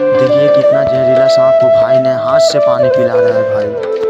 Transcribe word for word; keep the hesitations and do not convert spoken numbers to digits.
देखिए कितना जहरीला सांप को भाई ने हाथ से पानी पिला रहा है भाई।